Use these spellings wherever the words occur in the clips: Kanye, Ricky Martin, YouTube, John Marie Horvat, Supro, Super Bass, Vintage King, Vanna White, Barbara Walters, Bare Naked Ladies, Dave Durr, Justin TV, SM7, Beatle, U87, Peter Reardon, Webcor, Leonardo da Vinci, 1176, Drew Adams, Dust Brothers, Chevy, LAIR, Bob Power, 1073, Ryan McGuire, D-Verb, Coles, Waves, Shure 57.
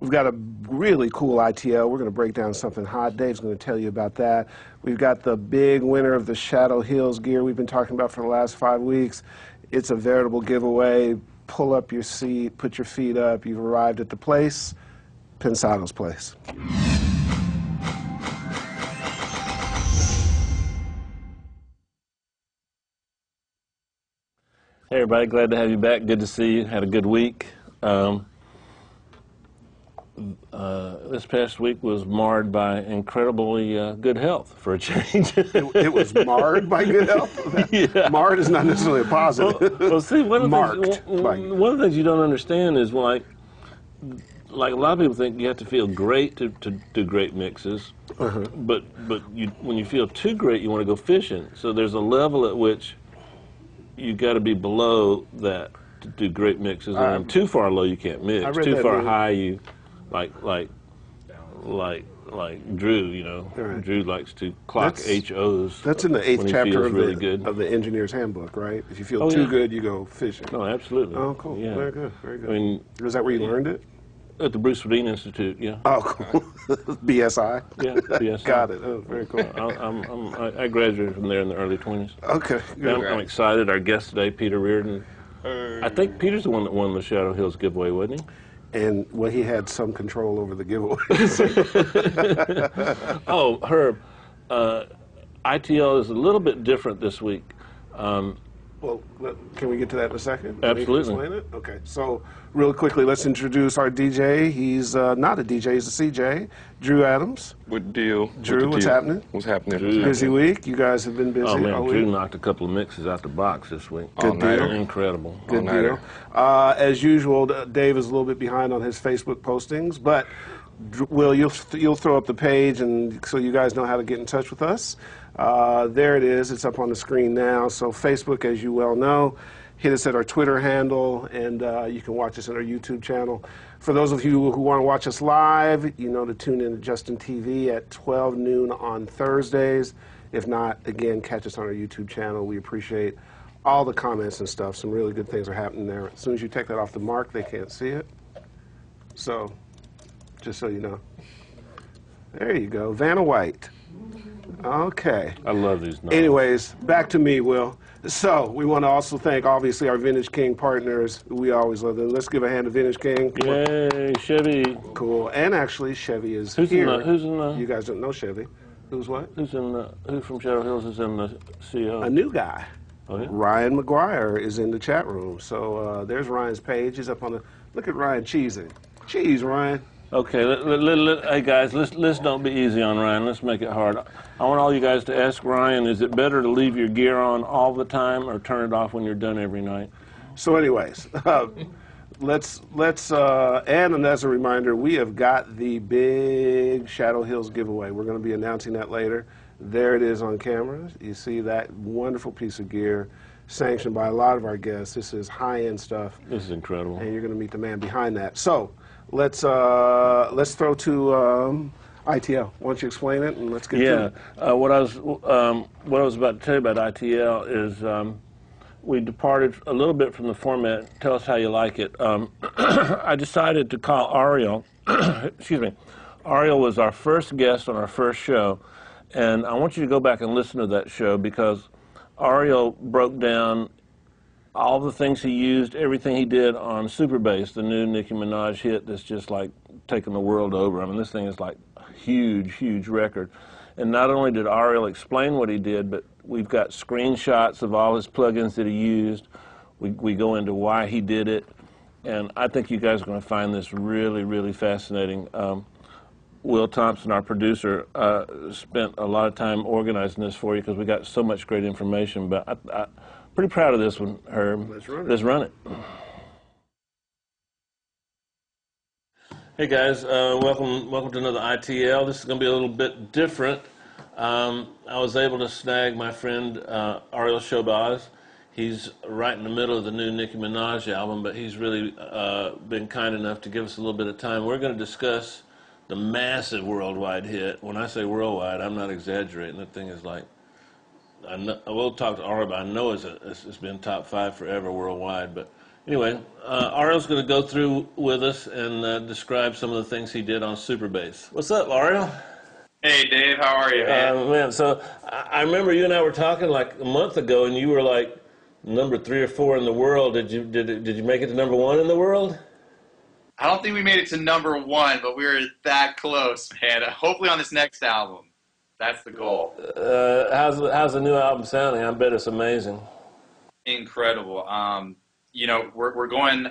We've got a really cool ITL. We're going to break down something hot. Dave's going to tell you about that. We've got the big winner of the Shadow Hills gear we've been talking about for the last 5 weeks. It's a veritable giveaway. Pull up your seat, put your feet up. You've arrived at the place, Pensado's place. Hey, everybody. Glad to have you back. Good to see you. Had a good week. This past week was marred by incredibly good health for a change. It was marred by good health? Yeah. Marred is not necessarily a positive. Well, see, one of the things you don't understand is, like a lot of people think you have to feel great to do great mixes, but when you feel too great, you want to go fishing. So there's a level at which you've got to be below that to do great mixes. And too far low, you can't mix. Too far high, you... Like Drew, you know. Right. Drew likes to clock HOs. That's in the 8th chapter of the Engineer's Handbook, right? If you feel too good, you go fishing. Oh, absolutely. Oh, cool. Yeah. Very good. Very good. I mean, is that where you learned it? At the Bruce Swedien Institute, yeah. Oh, cool. BSI. Yeah, BSI. Got it. Oh, very cool. I graduated from there in the early 20s. Okay. I'm excited. Our guest today, Peter Reardon. I think Peter's the one that won the Shadow Hills giveaway, wasn't he? And well, he had some control over the giveaway. Oh, Herb, ITL is a little bit different this week. Well, can we get to that in a second? Absolutely. Can you explain it? Okay, so real quickly, let's introduce our DJ. He's not a DJ, he's a CJ, Drew Adams. What deal? Drew, what's happening? What's happening? Busy week. You guys have been busy. Oh, man, Drew knocked a couple of mixes out the box this week. Good deal. Incredible. Good deal. As usual, Dave is a little bit behind on his Facebook postings, but Will, you'll throw up the page and so you guys know how to get in touch with us. There it is. It's up on the screen now. So Facebook, as you well know, hit us at our Twitter handle, and you can watch us on our YouTube channel. For those of you who want to watch us live, you know to tune in to Justin TV at 12 noon on Thursdays. If not, again, catch us on our YouTube channel. We appreciate all the comments and stuff. Some really good things are happening there. As soon as you take that off the mark, they can't see it. So just so you know. There you go. Vanna White. Okay. I love these numbers. Anyways, back to me, Will. So we want to also thank, obviously, our Vintage King partners. We always love them. Let's give a hand to Vintage King. Yay, Chevy. Cool. And actually, Chevy is here. Who's in the... You guys don't know Chevy. Who's what? Who from Shadow Hills is in the CO? A new guy. Oh, yeah? Ryan McGuire is in the chat room. So there's Ryan's page. He's up on the... Look at Ryan cheesing. Cheese, Ryan. Okay, hey guys, let's don't be easy on Ryan. Let's make it hard. I want all you guys to ask Ryan, is it better to leave your gear on all the time or turn it off when you're done every night? So anyways, and as a reminder, we have got the big Shadow Hills giveaway. We're going to be announcing that later. There it is on camera. You see that wonderful piece of gear. Sanctioned by a lot of our guests. This is high-end stuff. This is incredible. And you're going to meet the man behind that. So let's throw to ITL. Why don't you explain it and let's get to it. Yeah, what I was about to tell you about ITL is we departed a little bit from the format. Tell us how you like it. I decided to call Ariel. Excuse me. Ariel was our first guest on our first show, and I want you to go back and listen to that show because Ariel broke down all the things he used, everything he did on Super Bass, the new Nicki Minaj hit that's just like taking the world over. I mean, this thing is like a huge, huge record. And not only did Ariel explain what he did, but we've got screenshots of all his plugins that he used. We go into why he did it. And I think you guys are going to find this really, really fascinating. Will Thompson, our producer, spent a lot of time organizing this for you because we got so much great information. But I'm pretty proud of this one, Herb. Let's run it. Hey guys, welcome to another ITL. This is going to be a little bit different. I was able to snag my friend Ariel Chobaz. He's right in the middle of the new Nicki Minaj album, but he's really been kind enough to give us a little bit of time. We're going to discuss the massive worldwide hit. When I say worldwide, I'm not exaggerating. That thing is like, I will talk to Ariel, but I know it's been top 5 forever worldwide, but Anyway, Ariel's going to go through with us and describe some of the things he did on Super Bass. What's up, Ariel? Hey, Dave. How are you, man? Man, so I remember you and I were talking like a month ago, and you were like number 3 or 4 in the world. Did you make it to number 1 in the world? I don't think we made it to number 1, but we were that close, man. Hopefully on this next album. That's the goal. How's the new album sounding? I bet it's amazing. Incredible. You know, we're going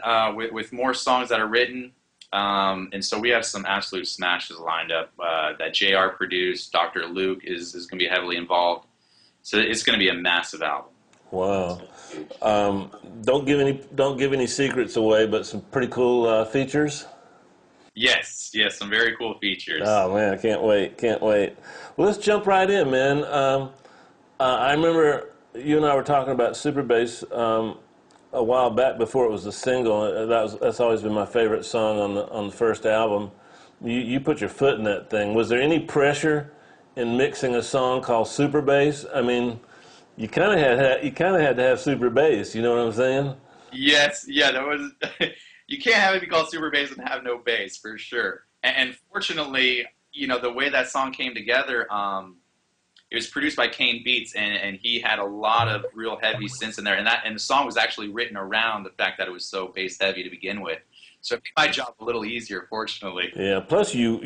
with more songs that are written, and so we have some absolute smashes lined up that JR produced. Dr. Luke is going to be heavily involved. So it's going to be a massive album. Wow. Don't give any secrets away, but some pretty cool features. Yes, some very cool features. Oh man, I can't wait. Well, let's jump right in, man. I remember you and I were talking about Super Bass a while back before it was a single. That's always been my favorite song on the first album. You put your foot in that thing. Was there any pressure in mixing a song called Super Bass? I mean, you kind of had to have Super Bass. You know what I'm saying? Yes. Yeah. That was. You can't have it be called Super Bass and have no bass for sure. And fortunately, you know, the way that song came together, it was produced by Kane Beatz, and he had a lot of real heavy synths in there. And the song was actually written around the fact that it was so bass heavy to begin with. So it made my job a little easier, fortunately. Yeah. Plus, all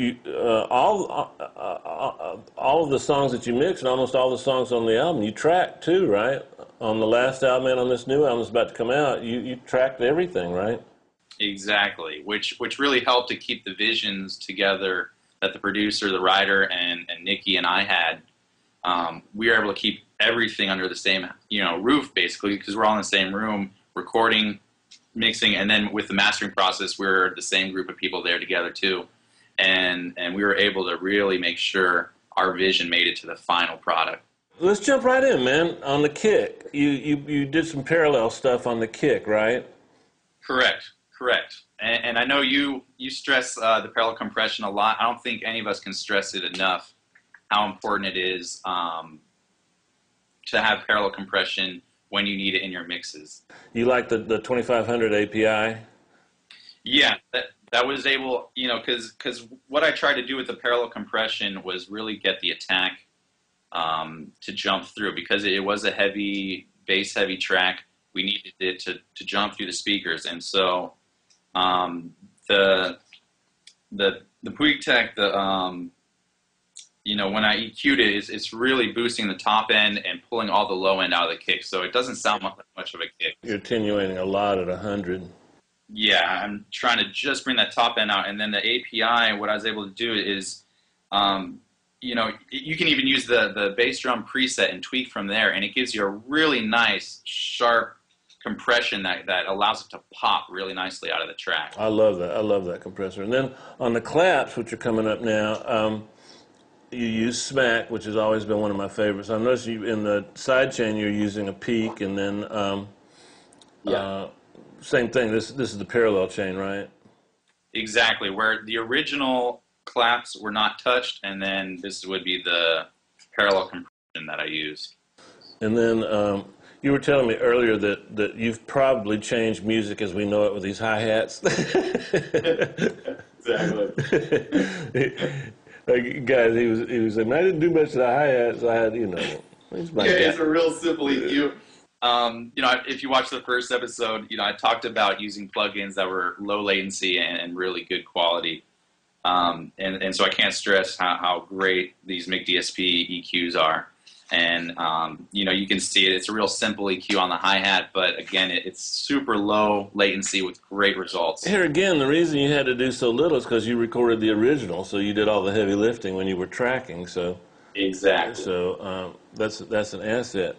of the songs that you mixed, and almost all the songs on the album, you tracked too, right? On the last album and on this new album that's about to come out, you tracked everything, right? Exactly, which really helped to keep the visions together that the producer, the writer, and Nicki and I had. We were able to keep everything under the same roof, basically, because we're all in the same room recording, mixing, and then with the mastering process, we're the same group of people there together too, and we were able to really make sure our vision made it to the final product. Let's jump right in, man. On the kick, you did some parallel stuff on the kick, right? Correct. Correct. And I know you stress the parallel compression a lot. I don't think any of us can stress it enough how important it is to have parallel compression when you need it in your mixes. You like the 2500 API? Yeah, that was able, because what I tried to do with the parallel compression was really get the attack to jump through, because it was a heavy, bass-heavy track. We needed it to jump through the speakers. And so... the Puig Tech, when I EQ'd it, it's really boosting the top end and pulling all the low end out of the kick. So it doesn't sound much of a kick. You're attenuating a lot at 100. Yeah, I'm trying to just bring that top end out. And then the API, what I was able to do is, you can even use the bass drum preset and tweak from there. And it gives you a really nice, sharp compression that allows it to pop really nicely out of the track. I love that compressor. And then on the claps, which are coming up now, you use smack, which has always been one of my favorites. I noticed you in the sidechain you're using a peak, and then same thing. This is the parallel chain, right? Exactly, where the original claps were not touched, and then this would be the parallel compression that I used. And then you were telling me earlier that you've probably changed music as we know it with these hi-hats. Exactly. Like, guys, he was like, I didn't do much to the hi-hats. I had, it's a real simple EQ. If you watch the first episode, I talked about using plugins that were low latency and really good quality. And so I can't stress how great these MIG DSP EQs are. And, you can see it. It's a real simple EQ on the hi-hat, but again, it's super low latency with great results. Here again, the reason you had to do so little is because you recorded the original, so you did all the heavy lifting when you were tracking. So exactly. So that's an asset.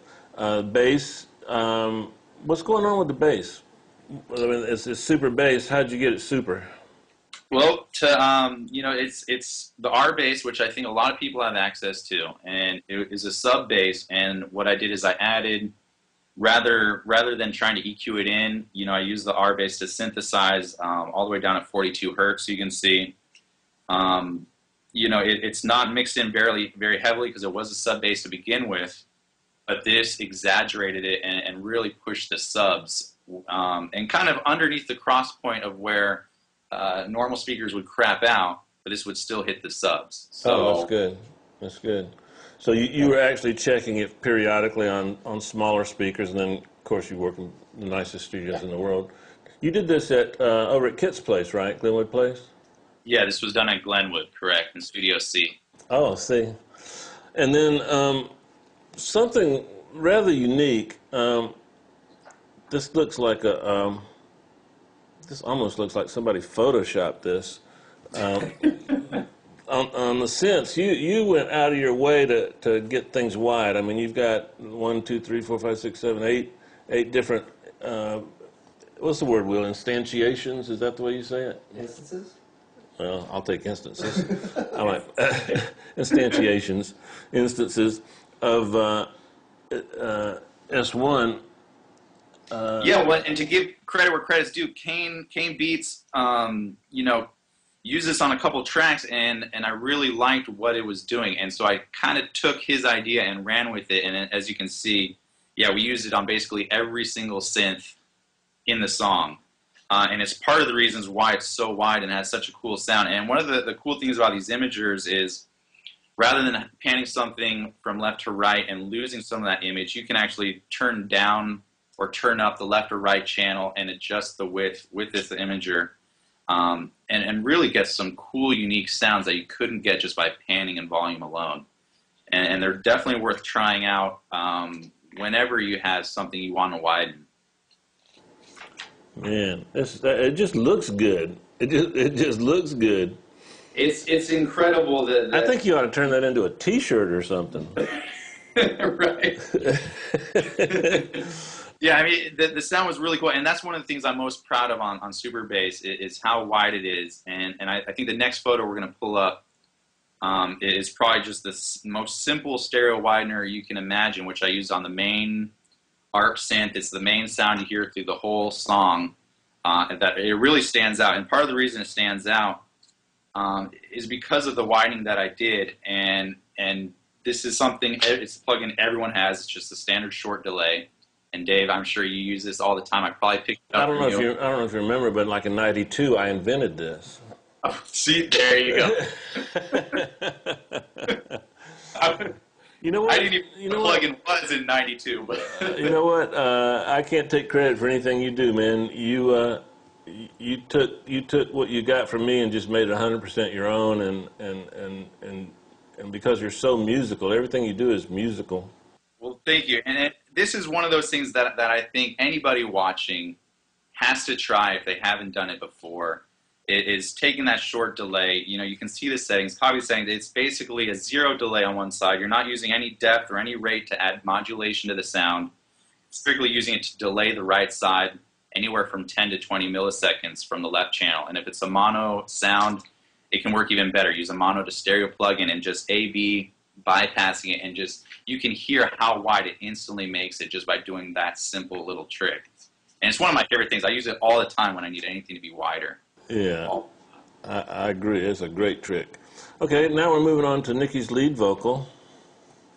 Bass, what's going on with the bass? I mean, it's Super Bass. How'd you get it super? Well, it's the R bass, which I think a lot of people have access to, and it is a sub bass. And what I did is I added, rather than trying to EQ it in, I used the R bass to synthesize all the way down at 42 hertz. So you can see, it's not mixed in very heavily because it was a sub bass to begin with, but this exaggerated it and really pushed the subs and kind of underneath the cross point of where normal speakers would crap out, but this would still hit the subs. So, oh, that's good. That's good. So you were actually checking it periodically on smaller speakers, and then, of course, you work in the nicest studios in the world. You did this at over at Kit's place, right? Glenwood Place? Yeah, this was done at Glenwood, correct, in Studio C. Oh, C. And then something rather unique. This looks like a this almost looks like somebody photoshopped this. On the sense, you went out of your way to get things wide. I mean, you've got 8 different, what's the word, Will? Instantiations? Is that the way you say it? Instances? Well, I'll take instances. I like instantiations, instances of S1. Yeah, well, and to give credit where credit's due, Kane Beatz, you know, used this on a couple tracks, and I really liked what it was doing, and so I kind of took his idea and ran with it, and as you can see, yeah, we used it on basically every single synth in the song, and it's part of the reasons why it's so wide and has such a cool sound. And one of the cool things about these imagers is rather than panning something from left to right and losing some of that image, you can actually turn down or turn up the left or right channel and adjust the width with this imager. And really get some cool, unique sounds that you couldn't get just by panning and volume alone. And they're definitely worth trying out whenever you have something you want to widen. Man, it just looks good. It just looks good. It's incredible that I think you ought to turn that into a T-shirt or something. Right. Yeah, I mean, the sound was really cool, and that's one of the things I'm most proud of on Super Bass is how wide it is, and I think the next photo we're going to pull up is probably just the most simple stereo widener you can imagine, which I used on the main ARP synth. It's the main sound you hear through the whole song, that it really stands out, and part of the reason it stands out is because of the widening that I did, and this is something, it's a plugin everyone has, it's just a standard short delay. And Dave, I'm sure you use this all the time. I probably picked it up. I don't know if you remember, but like in '92, I invented this. Oh, see, there you go. You know what? I didn't even know the plug-in was in '92. But you know what? I can't take credit for anything you do, man. You took what you got from me and just made it 100% your own. And because you're so musical, everything you do is musical. Well, thank you. And this is one of those things that I think anybody watching has to try if they haven't done it before. It is taking that short delay. You know, you can see the settings. Copy settings. It's basically a zero delay on one side. You're not using any depth or any rate to add modulation to the sound. Strictly using it to delay the right side anywhere from 10 to 20 milliseconds from the left channel. And if it's a mono sound, it can work even better. Use a mono to stereo plugin and just A/B. Bypassing it, and just you can hear how wide it instantly makes it just by doing that simple little trick. And it's one of my favorite things. I use it all the time when I need anything to be wider. Yeah, I agree. It's a great trick. Okay, now we're moving on to Nicki's lead vocal.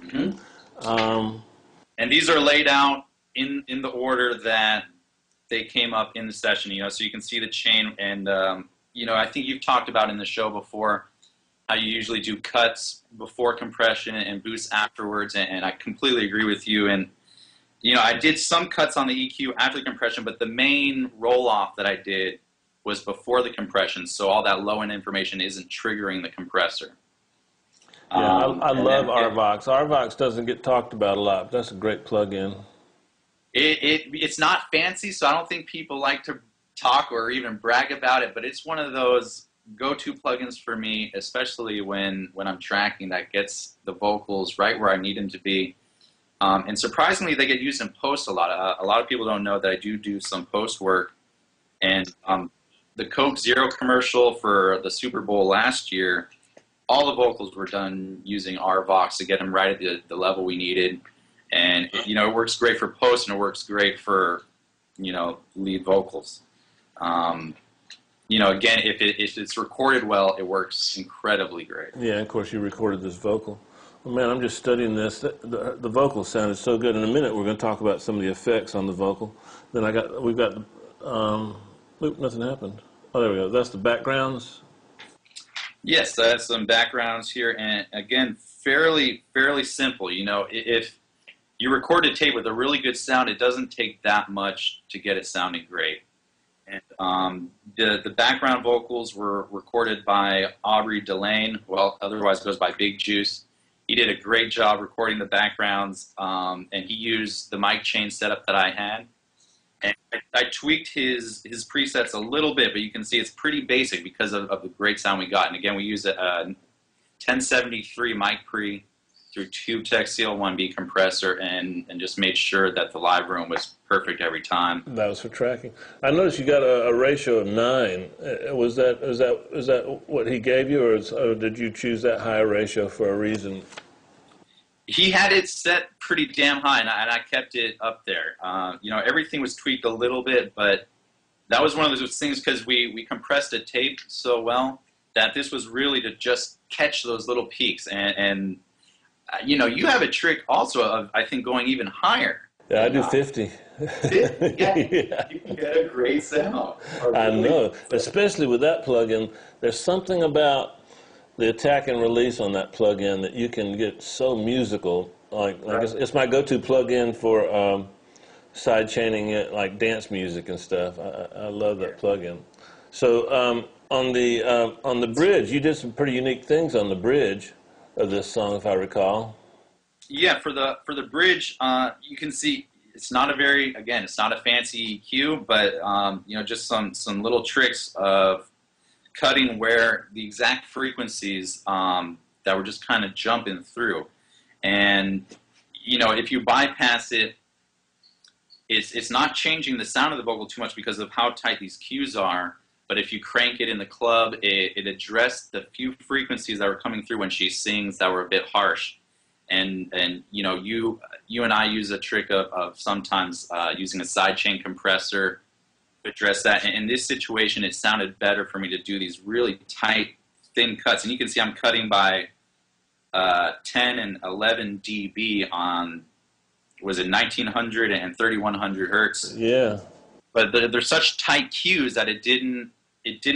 Mm-hmm. And these are laid out in the order that they came up in the session, you know, so you can see the chain. And, you know, I think you've talked about in the show before how you usually do cuts before compression and boosts afterwards, and I completely agree with you. And you know, I did some cuts on the EQ after the compression, but the main roll-off that I did was before the compression, so all that low-end information isn't triggering the compressor. Yeah, I love RVOX. RVOX doesn't get talked about a lot, but that's a great plug-in. It's not fancy, so I don't think people like to talk or even brag about it, but it's one of those go-to plugins for me, especially when I'm tracking, that gets the vocals right where I need them to be. And surprisingly, they get used in post a lot. A lot of people don't know that I do some post work. And the Coke Zero commercial for the Super Bowl last year, all the vocals were done using RVOX to get them right at the level we needed. And, you know, it works great for post, and it works great for, you know, lead vocals. You know, again, if it's recorded well, it works incredibly great. Yeah, of course, you recorded this vocal. Well, man, I'm just studying this. The vocal sounded so good. In a minute, we're going to talk about some of the effects on the vocal. Then I got, we've got the, oop, nothing happened. Oh, there we go. That's the backgrounds. Yes, I have some backgrounds here, and again, fairly simple. You know, if you record a tape with a really good sound, it doesn't take that much to get it sounding great. And the background vocals were recorded by Aubrey Delane, well, otherwise goes by Big Juice. He did a great job recording the backgrounds, and he used the mic chain setup that I had. And I tweaked his presets a little bit, but you can see it's pretty basic because of the great sound we got. And again, we use a 1073 mic pre through TubeTech CL1B compressor and just made sure that the live room was perfect every time. That was for tracking. I noticed you got a ratio of 9. Was that, is that what he gave you, or did you choose that high ratio for a reason? He had it set pretty damn high, and I kept it up there. You know, everything was tweaked a little bit, but that was one of those things because we compressed a tape so well that this was really to just catch those little peaks. And you know, you have a trick also of, I think, going even higher. Yeah, I do 50. 50? Yeah. Yeah. You can get a great sound. Really, I know, especially with that plug-in. There's something about the attack and release on that plug-in that you can get so musical. Like right. It's my go-to plug-in for side-chaining it, like dance music and stuff. I love that plug-in. So on the bridge, you did some pretty unique things on the bridge of this song, if I recall. Yeah, for the bridge, you can see it's not a very, again, it's not a fancy EQ, but you know, just some little tricks of cutting where the exact frequencies that were just kind of jumping through. And you know, if you bypass it, it's not changing the sound of the vocal too much because of how tight these cues are, but if you crank it in the club, it addressed the few frequencies that were coming through when she sings that were a bit harsh. And you know, you and I use a trick of sometimes using a sidechain compressor address that. In this situation, it sounded better for me to do these really tight, thin cuts. And you can see I'm cutting by 10 and 11 dB on, was it 1900 and 3100 hertz? Yeah. But they're such tight cues that it didn't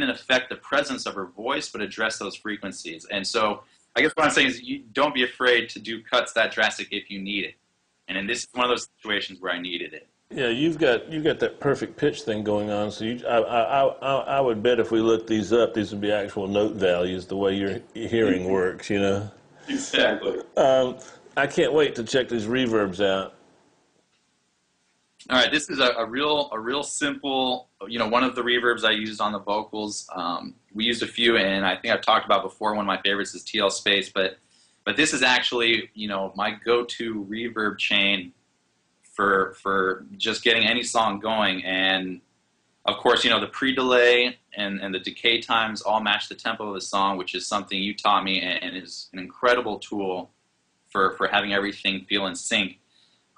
affect the presence of her voice, but address those frequencies. And so I guess what I'm saying is, you don't be afraid to do cuts that drastic if you need it. And in this is one of those situations where I needed it. Yeah, you've got that perfect pitch thing going on. So I would bet if we look these up, these would be actual note values. The way your hearing works, you know. Exactly. I can't wait to check these reverbs out. All right, this is a real simple. You know, one of the reverbs I used on the vocals. We used a few, and I think I've talked about before. One of my favorites is TL Space, but this is actually, you know, my go-to reverb chain for just getting any song going. And of course, you know, the pre-delay and the decay times all match the tempo of the song, which is something you taught me and is an incredible tool for having everything feel in sync.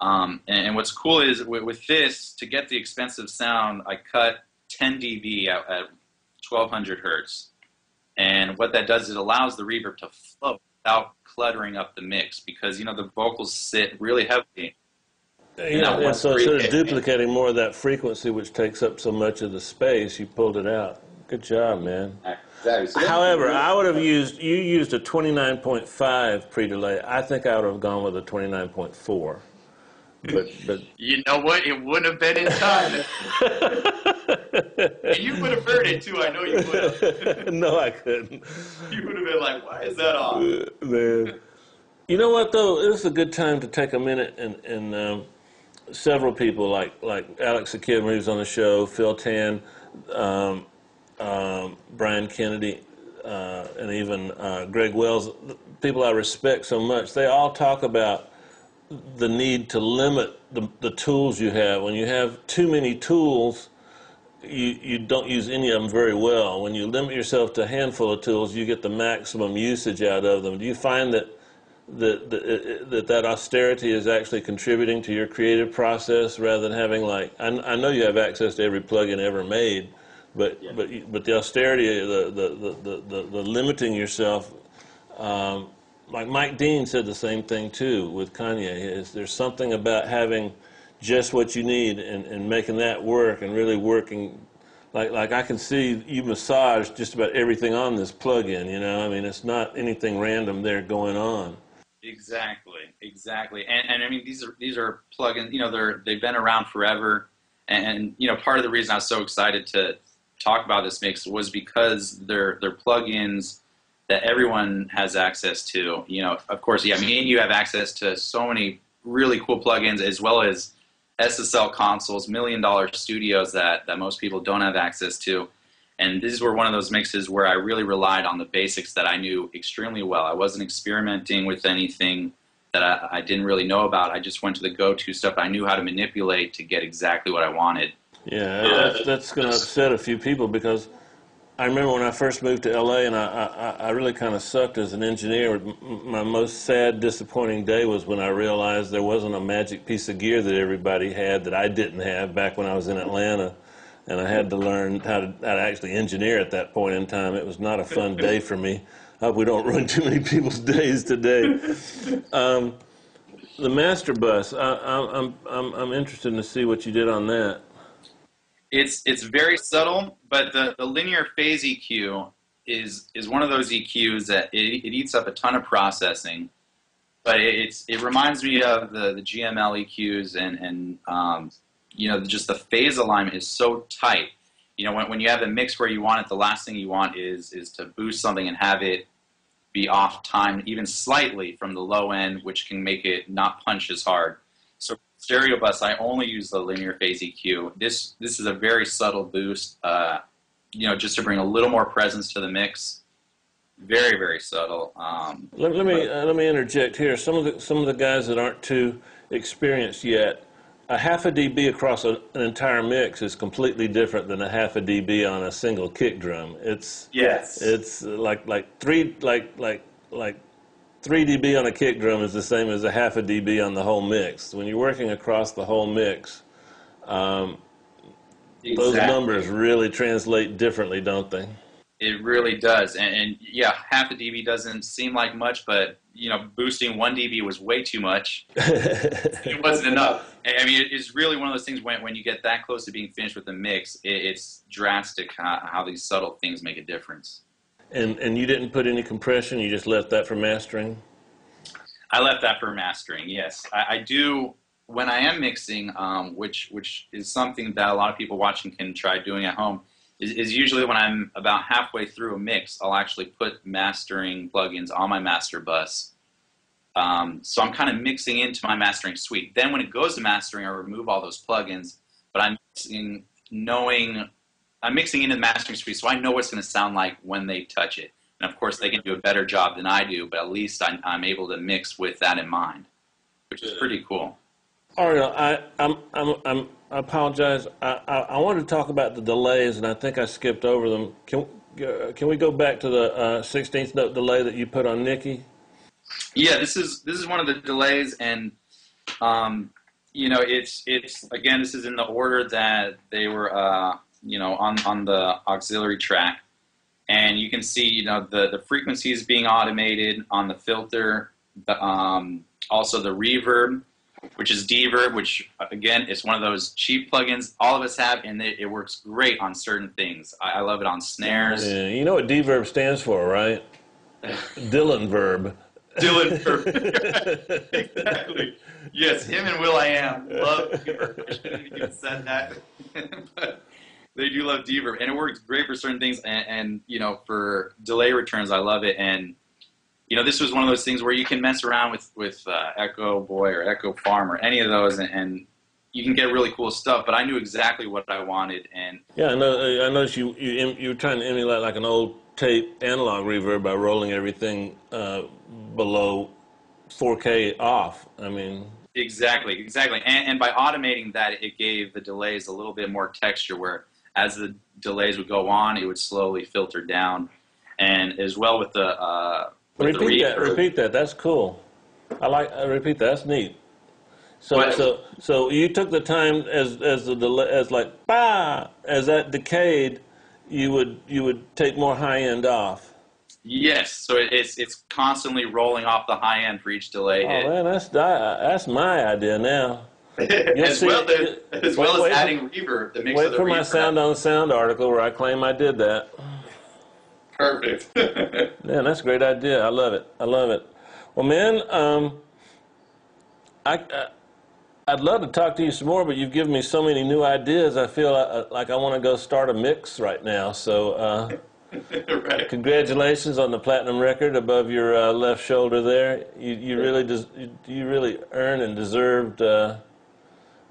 And what's cool is with this, to get the expensive sound, I cut 10 dB at 1200 hertz. And what that does is it allows the reverb to flow without cluttering up the mix because, you know, the vocals sit really heavily. Yeah, and so instead of duplicating more of that frequency, which takes up so much of the space, you pulled it out. Good job, man. Exactly. However, I would have used, you used a 29.5 pre-delay. I think I would have gone with a 29.4. But you know what? It wouldn't have been in time. And you would have heard it, too. I know you would have. No, I couldn't. You would have been like, why is that off? Man. You know what, though? This is a good time to take a minute and several people like Alex Akib when he was on the show, Phil Tan, Brian Kennedy, and even Greg Wells, people I respect so much, they all talk about the need to limit the tools you have. When you have too many tools, you don't use any of them very well. When you limit yourself to a handful of tools, you get the maximum usage out of them. Do you find that austerity is actually contributing to your creative process rather than having, like, I know you have access to every plugin ever made, but yeah. but the austerity, the limiting yourself, like Mike Dean said the same thing too with Kanye. There's something about having just what you need and making that work and really working. Like I can see you massage just about everything on this plug-in, you know? I mean, it's not anything random there going on. Exactly. And I mean, these are plug-ins, you know, they've been around forever. And, you know, part of the reason I was so excited to talk about this mix was because they're plug-ins that everyone has access to. You know, of course, yeah, me and you have access to so many really cool plugins, as well as SSL consoles, $1 million studios that most people don't have access to. And these were one of those mixes where I really relied on the basics that I knew extremely well. I wasn't experimenting with anything that I didn't really know about. I just went to the go-to stuff I knew how to manipulate to get exactly what I wanted. Yeah, that's going to upset a few people, because I remember when I first moved to LA and I really kind of sucked as an engineer. My most sad, disappointing day was when I realized there wasn't a magic piece of gear that everybody had that I didn't have back when I was in Atlanta, and I had to learn how to actually engineer at that point in time. It was not a fun day for me. I hope we don't ruin too many people's days today. The Master Bus, I'm interested to see what you did on that. It's very subtle, but the linear phase EQ is one of those EQs that it eats up a ton of processing, but it reminds me of the GML EQs and you know, just the phase alignment is so tight. You know, when you have a mix where you want it, the last thing you want is to boost something and have it be off time even slightly from the low end, which can make it not punch as hard. So Stereo Bus, I only use the linear phase EQ. This is a very subtle boost, you know, just to bring a little more presence to the mix. Very, very subtle. Let me interject here. Some of the guys that aren't too experienced yet, a half a dB across an entire mix is completely different than a half a dB on a single kick drum. It's like 3 dB on a kick drum is the same as a half a dB on the whole mix. When you're working across the whole mix, those numbers really translate differently, don't they? It really does. And yeah, half a dB doesn't seem like much, but you know, boosting 1 dB was way too much. It wasn't enough. I mean, it's really one of those things when you get that close to being finished with a mix, it's drastic how these subtle things make a difference. And you didn't put any compression, you just left that for mastering? I left that for mastering, yes. I do, when I am mixing, which is something that a lot of people watching can try doing at home, is usually when I'm about halfway through a mix, I'll actually put mastering plugins on my master bus. So I'm kind of mixing into my mastering suite. Then when it goes to mastering, I remove all those plugins, but I'm mixing knowing... I'm mixing into the mastering suite, so I know what's going to sound like when they touch it. And of course, they can do a better job than I do, but at least I'm able to mix with that in mind, which is pretty cool. Ariel, I apologize. I wanted to talk about the delays, and I think I skipped over them. Can we go back to the 16th note delay that you put on Nicki? Yeah, this is one of the delays, and. You know, it's again, this is in the order that they were. You know, on the auxiliary track, and you can see, you know, the frequencies being automated on the filter, also the reverb, which is D-Verb, which again is one of those cheap plugins all of us have, and it works great on certain things. I love it on snares. Yeah, you know what D-Verb stands for, right? Dylan Verb. Dylan Verb. Exactly. Yes, him and Will I Am love D-Verb. I shouldn't have even said that. But they do love D-Verb, and it works great for certain things, and you know, for delay returns, I love it. And you know, this was one of those things where you can mess around with Echo Boy or Echo Farm or any of those, and you can get really cool stuff. But I knew exactly what I wanted, and yeah, I noticed you were trying to emulate like an old tape analog reverb by rolling everything below 4K off. I mean. Exactly, and by automating that, it gave the delays a little bit more texture, where as the delays would go on, it would slowly filter down, and as well with the repeat that. That's cool. Repeat that. That's neat. So you took the time as the delay, as like bah, as that decayed, you would take more high end off. Yes, so it's constantly rolling off the high end for each delay hit. Oh man, that's my idea now. as well as adding reverb that makes it a reverb. Wait for my Sound on Sound article where I claim I did that. Perfect. Man, that's a great idea. I love it. I love it. Well, man, I'd love to talk to you some more, but you've given me so many new ideas. I feel like I want to go start a mix right now. So right. Congratulations on the platinum record above your left shoulder there. You really earned and deserved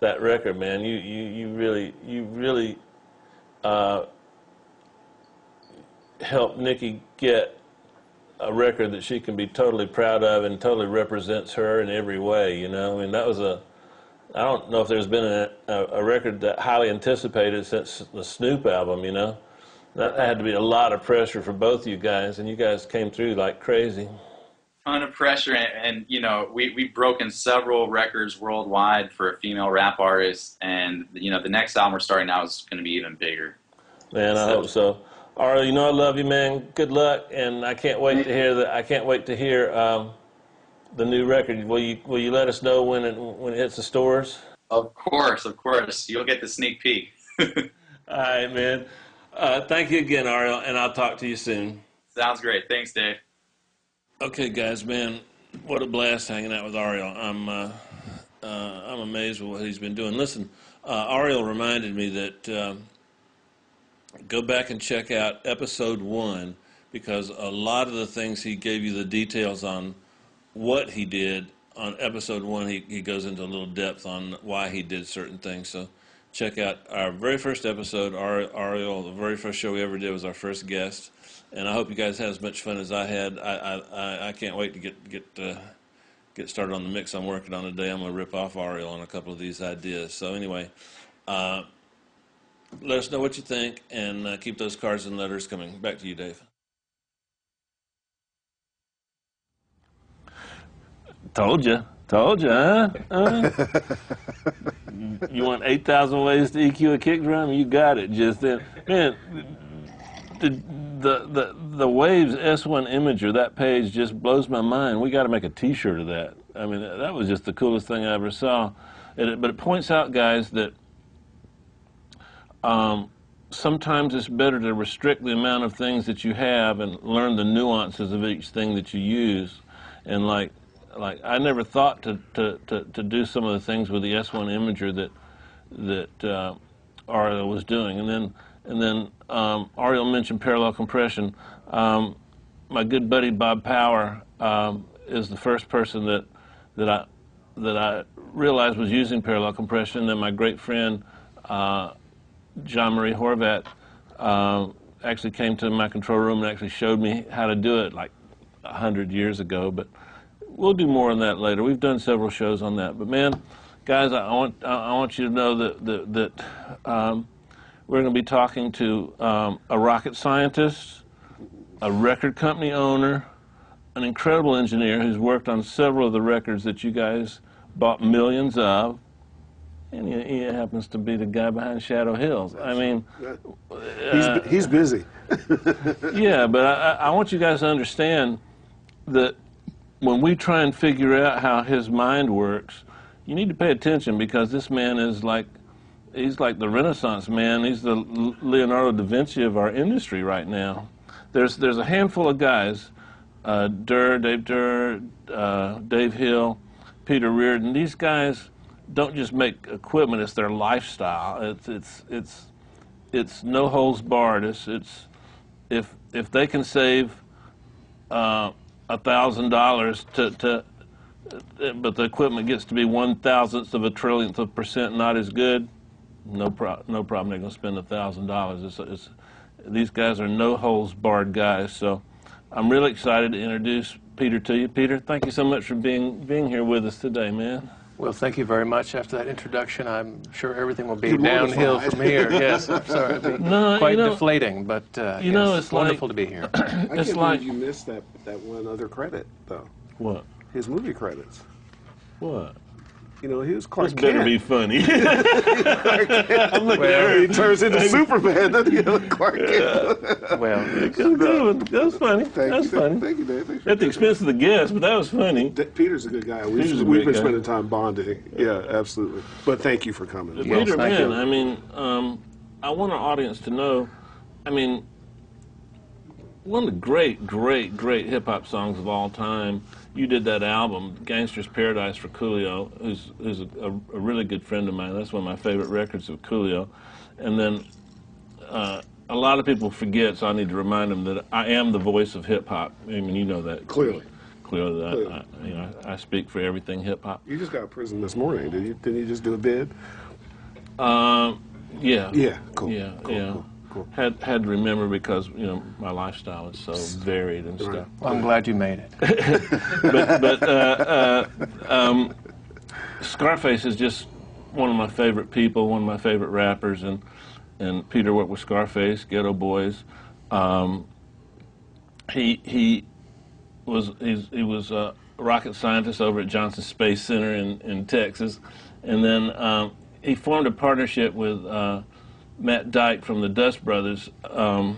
that record, man. You really helped Nicki get a record that she can be totally proud of and totally represents her in every way, you know. I mean, that was a, I don't know if there's been a record that highly anticipated since the Snoop album, you know. That had to be a lot of pressure for both you guys, and you guys came through like crazy. Ton of pressure, and you know, we've broken several records worldwide for a female rap artist, and you know, the next album we're starting now is going to be even bigger. Man, I hope so. Ariel, you know I love you, man. Good luck, and I can't wait to hear that. I can't wait to hear the new record. Will you let us know when it hits the stores? Of course. You'll get the sneak peek. All right, man. Thank you again, Ariel, and I'll talk to you soon. Sounds great. Thanks, Dave. Okay, guys, man, what a blast hanging out with Ariel. I'm amazed with what he's been doing. Listen, Ariel reminded me that go back and check out episode 1, because a lot of the things he gave you the details on what he did on episode 1, he goes into a little depth on why he did certain things. So check out our very first episode. Ariel, the very first show we ever did, was our first guest, and I hope you guys had as much fun as I had. I can't wait to get started on the mix I'm working on today. I'm gonna rip off Ariel on a couple of these ideas. So anyway, let us know what you think, and keep those cards and letters coming. Back to you, Dave. Told you. Told you, huh? You want 8,000 ways to EQ a kick drum? You got it just then. Man, the Waves S1 Imager, that page just blows my mind. We got to make a T-shirt of that. I mean, that was just the coolest thing I ever saw. But it points out, guys, that sometimes it's better to restrict the amount of things that you have and learn the nuances of each thing that you use. And like I never thought to do some of the things with the S1 Imager that Ariel was doing. And then Ariel mentioned parallel compression. My good buddy Bob Power is the first person that I realized was using parallel compression. And then my great friend John Marie Horvat actually came to my control room and actually showed me how to do it like 100 years ago, but we'll do more on that later. We've done several shows on that. But man, guys, I want you to know that we're going to be talking to a rocket scientist, a record company owner, an incredible engineer who's worked on several of the records that you guys bought millions of, and he happens to be the guy behind Shadow Hills. I mean, he's busy. Yeah, but I want you guys to understand that when we try and figure out how his mind works, you need to pay attention, because this man is like, he's like the Renaissance man. He's the Leonardo da Vinci of our industry right now. There's a handful of guys, Dave Durr, Dave Hill, Peter Reardon. These guys don't just make equipment; it's their lifestyle. It's no holds barred. It's if they can save $1,000 but the equipment gets to be 1,000th of a trillionth of % not as good, no problem. They're gonna spend $1,000. It's these guys are no holds barred guys. So I'm really excited to introduce Peter to you. Peter, thank you so much for being here with us today, man. Well, thank you very much. After that introduction, I'm sure everything will be downhill from here. Yes, I'm sorry. It'd be quite deflating, but you know, it's wonderful to be here. I can't believe you missed that one other credit, though. What? His movie credits. What? You know, he was Clark Kent. This better be funny. I'm looking at he turns into Superman. Clark Kent. That was funny. Thank you, Dave. Thanks at the expense of the guest, but that was funny. Peter's a good guy. We've been spending time bonding. Yeah, absolutely. But thank you for coming. Peter, man, I mean, I want our audience to know, I mean, one of the great, great, great hip-hop songs of all time. You did that album, Gangster's Paradise, for Coolio, who's a really good friend of mine. That's one of my favorite records of Coolio. And then a lot of people forget, so I need to remind them that I am the voice of hip-hop. I mean, you know that. Clearly. I, you know, I speak for everything hip-hop. You just got out of prison this morning. Didn't you just do a bid? Yeah. Yeah, cool. Yeah, cool, yeah. Cool. Had to remember because, you know, my lifestyle is so varied and stuff. Well, I'm glad you made it. but Scarface is just one of my favorite people, one of my favorite rappers, and Peter worked with Scarface, Ghetto Boys. He was a rocket scientist over at Johnson Space Center in Texas, and then he formed a partnership with Matt Dyke from the Dust Brothers, who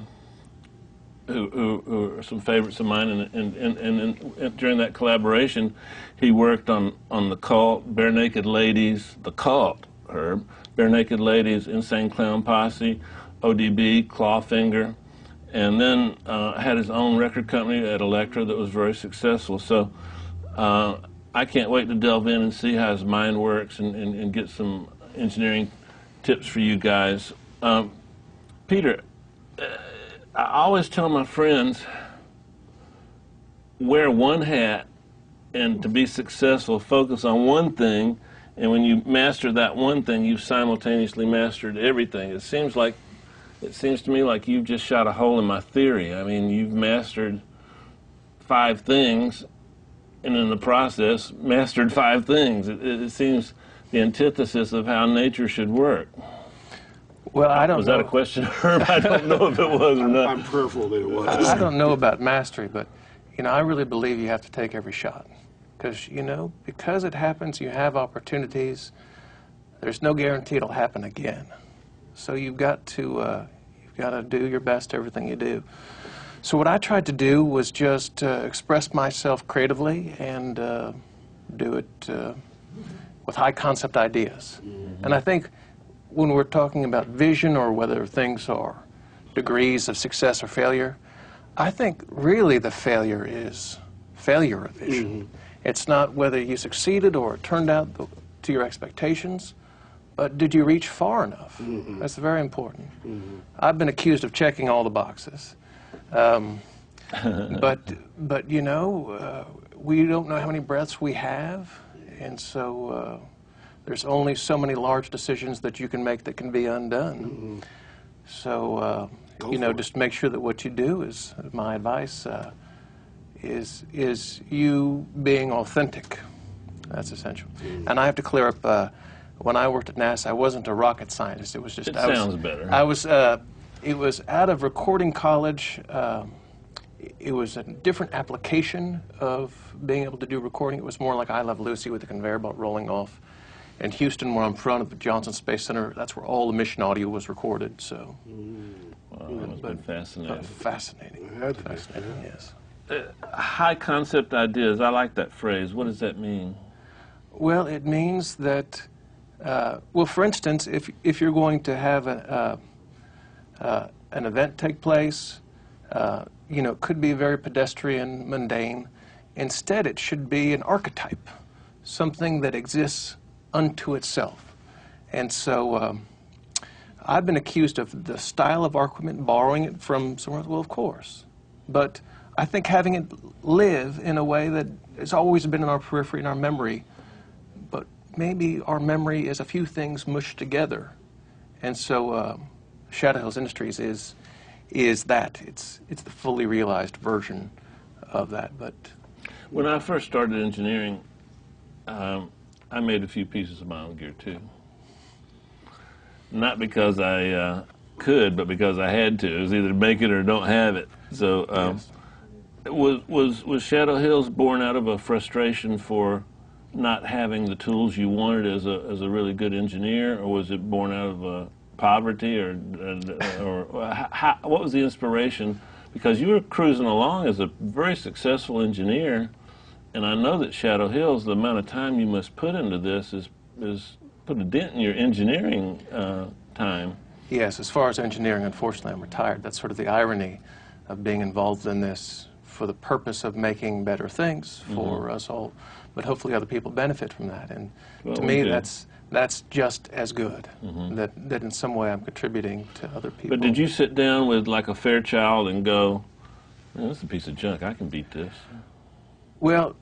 are some favorites of mine, and during that collaboration, he worked on The Cult, Bare Naked Ladies, The Cult, Herb, Bare Naked Ladies, Insane Clown Posse, ODB, Clawfinger, and then had his own record company at Elektra that was very successful. So I can't wait to delve in and see how his mind works and get some engineering tips for you guys. Peter, I always tell my friends, wear one hat, and to be successful, focus on one thing, and when you master that one thing, you've simultaneously mastered everything. It seems to me like you've just shot a hole in my theory. I mean, you've mastered 5 things, and in the process, mastered 5 things. It seems the antithesis of how nature should work. Well, I don't know. Was that a question, Herb? I don't know if it was or not. I'm prayerful that it was. I don't know about mastery, but, you know, I really believe you have to take every shot. Because, you know, because it happens, you have opportunities. There's no guarantee it'll happen again. So you've got to do your best, everything you do. So what I tried to do was just express myself creatively and do it with high concept ideas. Mm-hmm. And I think when we're talking about vision or whether things are degrees of success or failure, I think really the failure is failure of vision. Mm-hmm. It's not whether you succeeded or it turned out to your expectations, but did you reach far enough? Mm-hmm. That's very important. Mm-hmm. I've been accused of checking all the boxes. But you know, we don't know how many breaths we have. And so there's only so many large decisions that you can make that can be undone. Mm-hmm. So, you know, just make sure that what you do is, my advice, is you being authentic. That's essential. Mm-hmm. And I have to clear up, when I worked at NASA, I wasn't a rocket scientist. It was just... It was out of recording college. It was a different application of being able to do recording. It was more like I Love Lucy with the conveyor belt rolling off. In Houston, where I'm from, at the Johnson Space Center, that's where all the mission audio was recorded. So, that's fascinating. Fascinating, yes. High concept ideas. I like that phrase. What does that mean? Well, it means that, well, for instance, if you're going to have an event take place, you know, it could be very pedestrian, mundane. Instead, it should be an archetype, something that exists unto itself. And so I've been accused of the style of argument, borrowing it from somewhere else. Well, of course. But I think having it live in a way that has always been in our periphery, in our memory, but maybe our memory is a few things mushed together. And so Shadow Hills Industries is that. It's the fully realized version of that. But when I first started engineering, I made a few pieces of my own gear too. Not because I could, but because I had to. It was either make it or don't have it. So yes. Was Shadow Hills born out of a frustration for not having the tools you wanted as a really good engineer, or was it born out of poverty, or what was the inspiration? Because you were cruising along as a very successful engineer, and I know that Shadow Hills, the amount of time you must put into this is put a dent in your engineering time. Yes, as far as engineering, unfortunately, I'm retired. That's sort of the irony of being involved in this for the purpose of making better things for us all, but hopefully other people benefit from that. And well, to me, that's just as good, that in some way I'm contributing to other people. But did you sit down with like a Fairchild and go, oh, this is a piece of junk, I can beat this? Well,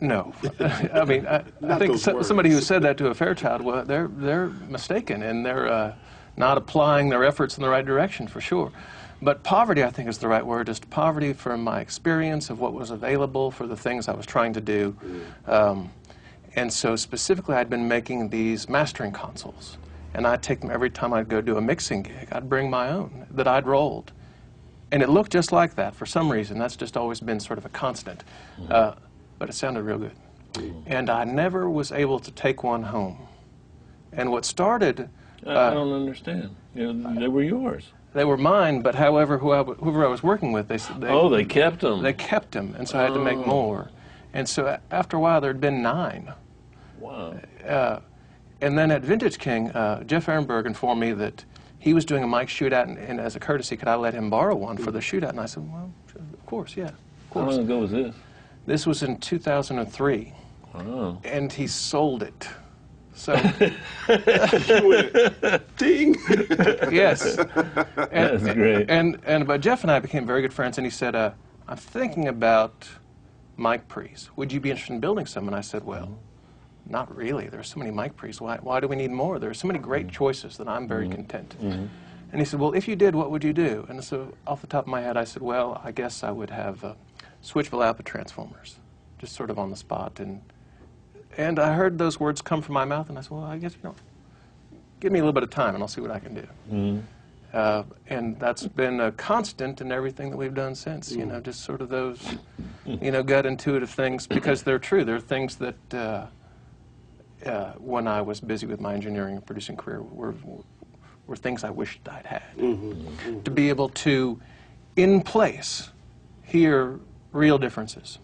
no. I mean, I think somebody who said that to a Fairchild, well, they're mistaken, and they're not applying their efforts in the right direction, for sure. But poverty, I think, is the right word, just poverty from my experience of what was available for the things I was trying to do. And so specifically, I'd been making these mastering consoles. And I'd take them every time I'd go do a mixing gig. I'd bring my own that I'd rolled. And it looked just like that for some reason. That's just always been sort of a constant. But it sounded real good. And I never was able to take one home. And what started... I don't understand. You know, they were yours. They were mine, but however, whoever I was working with, they kept them. They kept them, and so I had to make more. And so after a while, there had been 9. Wow. And then at Vintage King, Jeff Ehrenberg informed me that he was doing a mic shootout, and as a courtesy, could I let him borrow one for the shootout? And I said, well, of course, yeah, of course. How long ago was this? This was in 2003. Wow. And he sold it. So, ding. Yes, that's great. And but Jeff and I became very good friends, and he said, "I'm thinking about mic pre's. Would you be interested in building some?" And I said, "Well, not really. There are so many mic pre's. Why do we need more? There are so many great choices that I'm very content." And he said, "Well, if you did, what would you do?" And so, off the top of my head, I said, "Well, I guess I would have switchable output transformers, just sort of on the spot." And I heard those words come from my mouth, and I said, well, I guess, you know, give me a little bit of time, and I'll see what I can do. And that's been a constant in everything that we've done since, you know, just sort of those, you know, gut intuitive things, because they're true. They're things that, when I was busy with my engineering and producing career, were things I wished I'd had. To be able to, in place, hear real differences,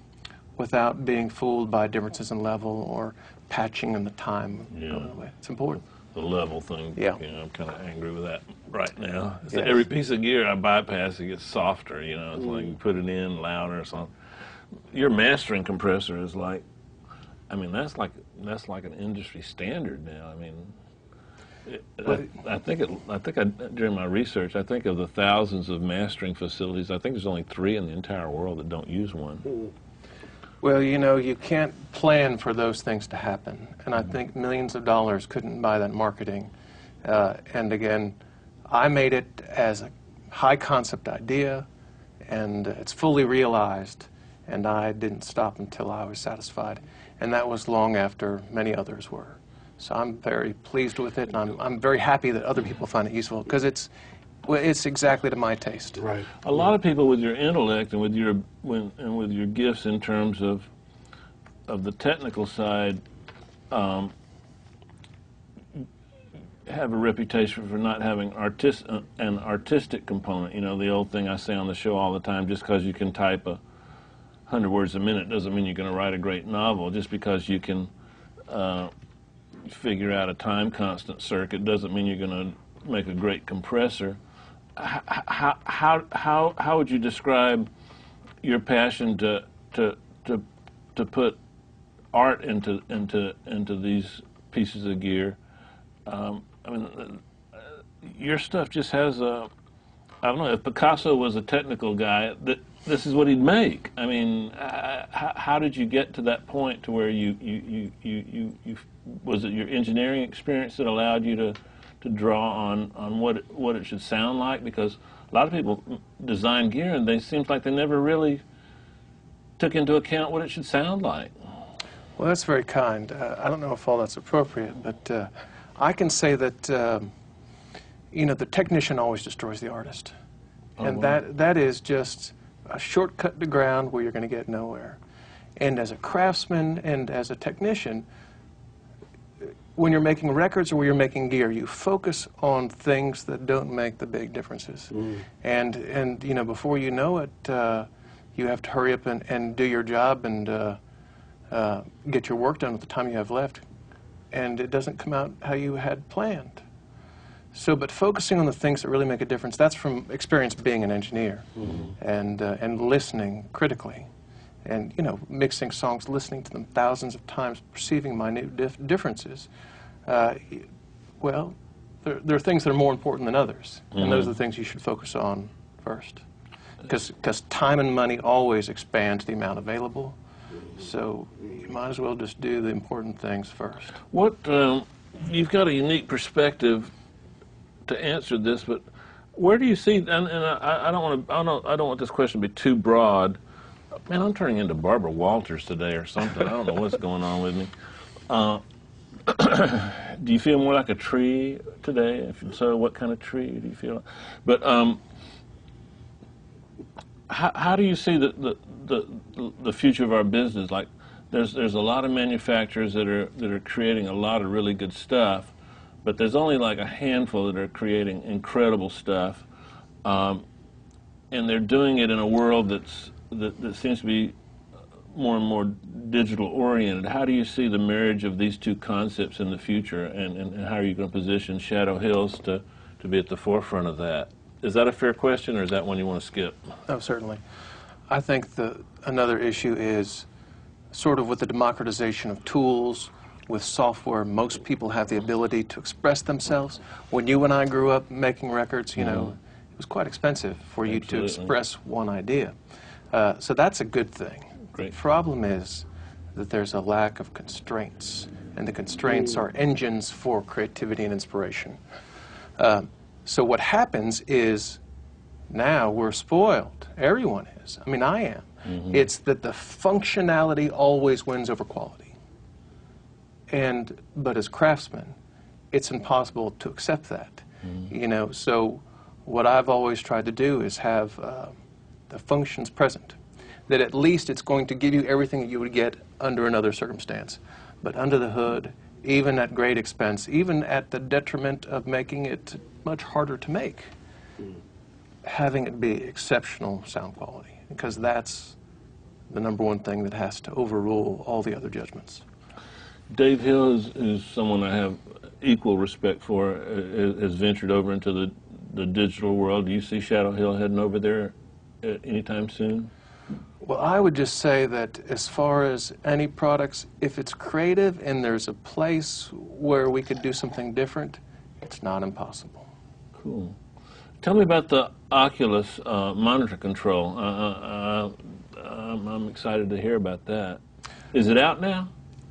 without being fooled by differences in level or patching in the time. Yeah. It's important. The level thing, you know, I'm kind of angry with that right now. Yes. Every piece of gear I bypass, it gets softer, you know. It's like you put it in louder or something. Your mastering compressor is like, I mean, that's like an industry standard now. I mean, I think during my research, I think of the thousands of mastering facilities, I think there's only 3 in the entire world that don't use one. Well, you know, you can't plan for those things to happen. And I think millions of dollars couldn't buy that marketing. And again, I made it as a high concept idea, and it's fully realized. And I didn't stop until I was satisfied. And that was long after many others were. So I'm very pleased with it, and I'm very happy that other people find it useful, because it's exactly to my taste. Right. A lot of people with your intellect and with your gifts in terms of the technical side have a reputation for not having an artistic component. You know, the old thing I say on the show all the time, just because you can type 100 words a minute doesn't mean you're going to write a great novel. Just because you can figure out a time constant circuit doesn't mean you're going to make a great compressor. How would you describe your passion to put art into these pieces of gear? I mean, your stuff just has a, I don't know, if Picasso was a technical guy, this is what he'd make. I mean, how did you get to that point to where you was it your engineering experience that allowed you to draw on what it should sound like? Because a lot of people design gear and they seem like they never really took into account what it should sound like. Well, that's very kind. I don't know if all that's appropriate, but I can say that, you know, the technician always destroys the artist. And that is just a shortcut to ground where you're going to get nowhere. and as a craftsman and as a technician, when you're making records or when you're making gear, you focus on things that don't make the big differences. Mm. And you know, before you know it, you have to hurry up and do your job and get your work done with the time you have left. And it doesn't come out how you had planned. So, but focusing on the things that really make a difference, that's from experience being an engineer. Mm-hmm. And listening critically. And, you know, mixing songs, listening to them thousands of times, perceiving minute differences. Well, there are things that are more important than others. Mm-hmm. And those are the things you should focus on first. Because time and money always expands the amount available. So you might as well just do the important things first. What, you've got a unique perspective to answer this, but where do you see, and I don't want this question to be too broad. Man, I'm turning into Barbara Walters today or something. I don't know what's going on with me. Do you feel more like a tree today? If so, what kind of tree do you feel like? But how do you see the future of our business? Like, there's a lot of manufacturers that are creating a lot of really good stuff, but there's only like a handful that are creating incredible stuff, and they're doing it in a world that seems to be more and more digital oriented. How do you see the marriage of these two concepts in the future, and how are you going to position Shadow Hills to be at the forefront of that? Is that a fair question, or is that one you want to skip? Oh, certainly. I think another issue is sort of with the democratization of tools, with software, most people have the ability to express themselves. When you and I grew up making records, you know, it was quite expensive for you to express one idea. So that's a good thing. Great. The problem is that there's a lack of constraints, and the constraints are engines for creativity and inspiration. So what happens is now we're spoiled. Everyone is. I mean, I am. Mm-hmm. It's that the functionality always wins over quality. But as craftsmen, it's impossible to accept that. Mm-hmm. You know, so what I've always tried to do is have the functions present, that at least it's going to give you everything that you would get under another circumstance. But under the hood, even at great expense, even at the detriment of making it much harder to make, having it be exceptional sound quality, because that's the number one thing that has to overrule all the other judgments. Dave Hill is someone I have equal respect for, has ventured over into the digital world. Do you see Shadow Hill heading over there anytime soon? Well, I would just say that as far as any products, if it's creative and there's a place where we could do something different, it's not impossible. Cool. Tell me about the Oculus monitor control. I'm excited to hear about that. Is it out now?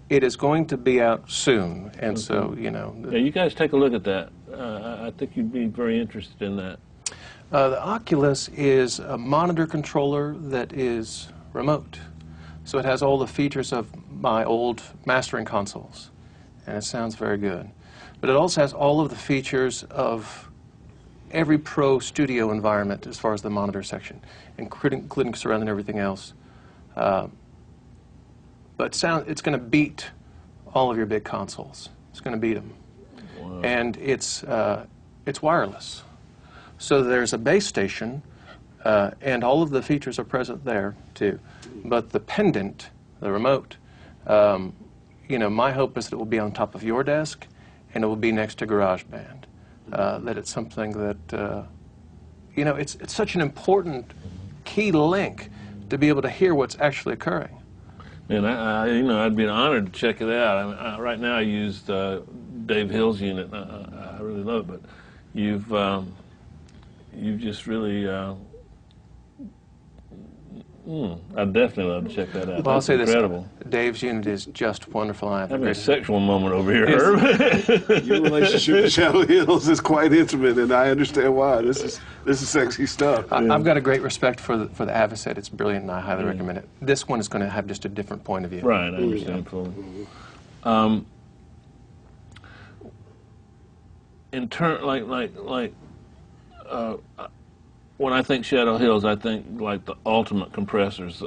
It is going to be out soon, and okay. So, you know... Yeah, you guys take a look at that. I think you'd be very interested in that. The Oculus is a monitor controller that is remote. So it has all the features of my old mastering consoles, and it sounds very good. But it also has all of the features of every pro studio environment as far as the monitor section, including surround and everything else. But sound, it's going to beat all of your big consoles. It's going to beat them. Wow. And it's wireless. So there's a base station, and all of the features are present there, too. But the pendant, the remote, you know, my hope is that it will be on top of your desk, and it will be next to GarageBand. That it's something that, you know, it's such an important key link to be able to hear what's actually occurring. And I you know, I'd be honored to check it out. I mean, right now I used Dave Hill's unit, and I really love it. But you've just really, I'd definitely love to check that out. Well, I'll say incredible. This, Dave's unit is just wonderful. I have a sexual moment over here, Herb. Your relationship with Shadow Hills is quite intimate, and I understand why. This is sexy stuff. I've got a great respect for the Avocet. It's brilliant, and I highly recommend it. This one is going to have just a different point of view. Right, I understand fully. In turn, When I think Shadow Hills, I think like the ultimate compressors,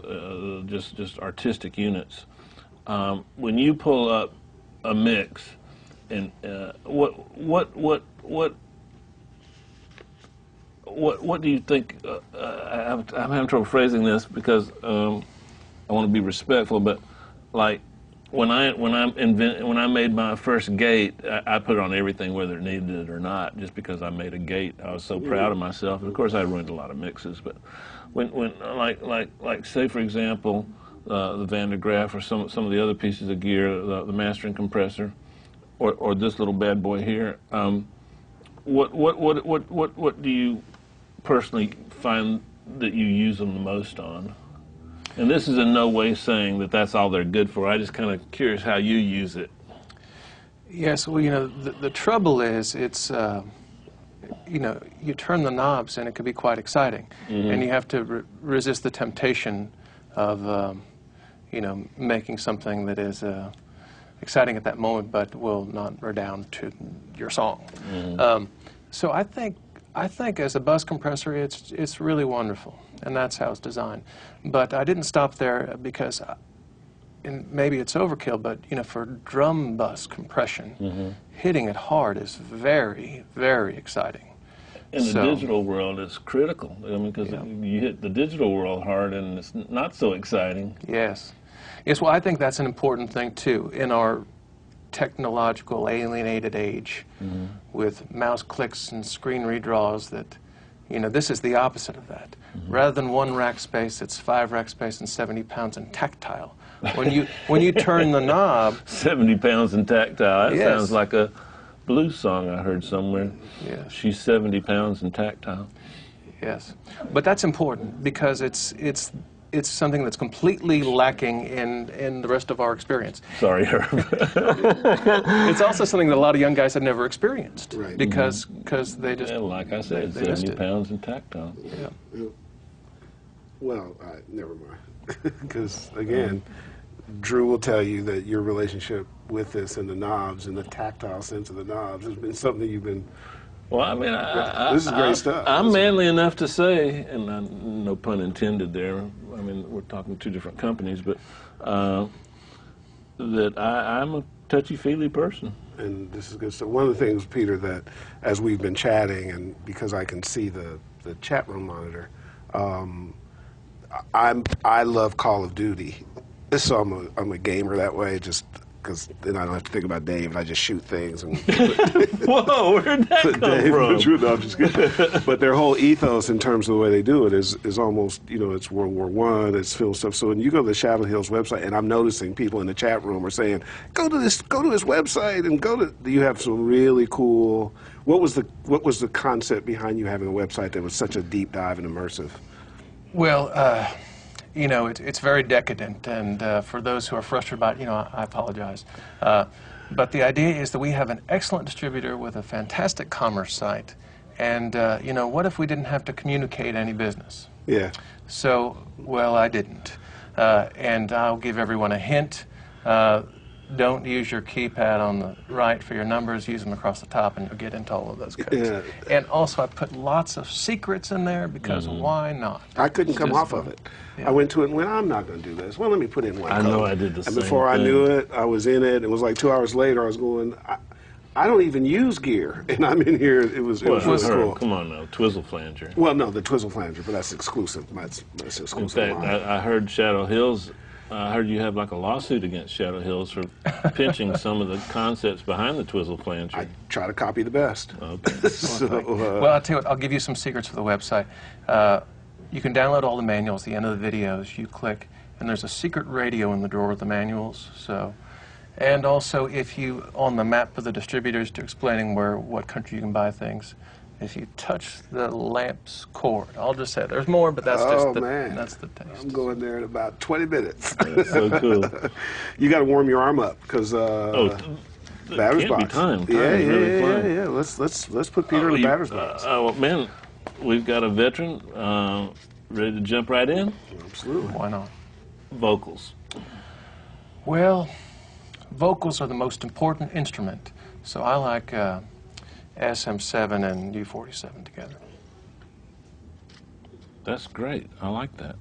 just artistic units. When you pull up a mix, and what do you think? I'm having trouble phrasing this because I want to be respectful, but like when I made my first gate, I put it on everything whether it needed it or not, just because I made a gate. I was so proud of myself. And of course, I ruined a lot of mixes, but when say for example the Van de Graaff or some of the other pieces of gear, the mastering compressor, or this little bad boy here, what do you personally find that you use them the most on? And this is in no way saying that that's all they're good for. I just kind of curious how you use it. Yes, well, you know, the trouble is it's, you know, you turn the knobs and it can be quite exciting. Mm-hmm. And you have to resist the temptation of, you know, making something that is exciting at that moment but will not redound to your song. Mm-hmm. So I think as a bus compressor, it's really wonderful, and that's how it's designed. But I didn't stop there because, and maybe it's overkill, but you know, for drum bus compression, hitting it hard is very, very exciting. In the digital world, it's critical. I mean, because you hit the digital world hard, and it's not so exciting. Yes, yes. Well, I think that's an important thing too in our technological alienated age, with mouse clicks and screen redraws that, you know, this is the opposite of that. Rather than one rack space, it's 5 rack space and 70 pounds and tactile. When you turn the knob... 70 pounds and tactile. That sounds like a blues song I heard somewhere. Yes. She's 70 pounds and tactile. Yes. But that's important because it's something that's completely lacking in the rest of our experience. Sorry, Herb. It's also something that a lot of young guys had never experienced. Right. Because they just... Yeah, like I said, they 70 pounds and tactile. Yeah. Well, never mind. Because, again, Drew will tell you that your relationship with this and the knobs and the tactile sense of the knobs has been something you've been... Well, I mean, this is great stuff. I'm manly enough to say, and no pun intended there, I mean, we're talking 2 different companies, but that I'm a touchy-feely person. And this is good stuff. One of the things, Peter, that as we've been chatting, and because I can see the chat room monitor, I love Call of Duty, so I'm a gamer that way, just... because then I don't have to think about Dave, and I just shoot things. And whoa, where did that come from? No, I'm just kidding. But their whole ethos in terms of the way they do it is almost, you know, it's World War I, it's film stuff. So when you go to the Shadow Hills website, and I'm noticing people in the chat room are saying, go to this website, and you have some really cool, what was the concept behind you having a website that was such a deep dive and immersive? Well, you know, it's very decadent, and for those who are frustrated by it, you know, I apologize. But the idea is that we have an excellent distributor with a fantastic commerce site, and, you know, what if we didn't have to communicate any business? Yeah. So, well, I didn't. And I'll give everyone a hint. Don't use your keypad on the right for your numbers. Use them across the top, and you'll get into all of those codes. Yeah. And also, I put lots of secrets in there because why not? I couldn't come off of it. Yeah. I went to it and went, I'm not going to do this. Well, let me put in one code. I know I did the same thing. And before I knew it, I was in it. It was like 2 hours later, I was going, I don't even use gear, and I'm in here. It was really cool. Come on now, Twizzle Flanger. Well, no, the Twizzle Flanger, but that's exclusive. That's exclusive. In fact, I heard Shadow Hills. I heard you have like a lawsuit against Shadow Hills for pinching some of the concepts behind the Twizzle Flanger. I try to copy the best. Okay. Well, I'll tell you what, I'll give you some secrets for the website. You can download all the manuals. At the end of the videos, you click, and there's a secret radio in the drawer of the manuals. So, and also, if you, on the map of the distributors to explaining where, what country you can buy things, if you touch the lamp's cord, I'll just say there's more, but that's just the, that's the taste. I'm going there in about 20 minutes. That's so cool. You got to warm your arm up because batter's box. Be time. Yeah. Let's put Peter in the batter's box. Well, man, we've got a veteran ready to jump right in. Absolutely. Why not? Vocals. Well, vocals are the most important instrument, so I like. SM7 and U47 together. That's great. I like that.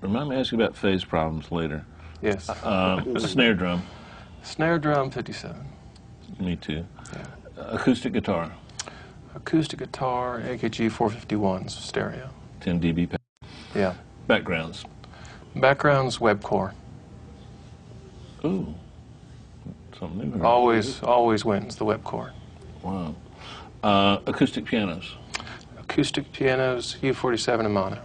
Remind me to ask you about phase problems later. Yes. Snare drum. Snare drum, 57. Me too. Yeah. Acoustic guitar. Acoustic guitar, AKG 451, so stereo. 10 dB. Yeah. Backgrounds. Backgrounds, Webcor. Ooh. Something new. Always wins, the Webcor. Wow. Acoustic pianos. Acoustic pianos, U47 and mono.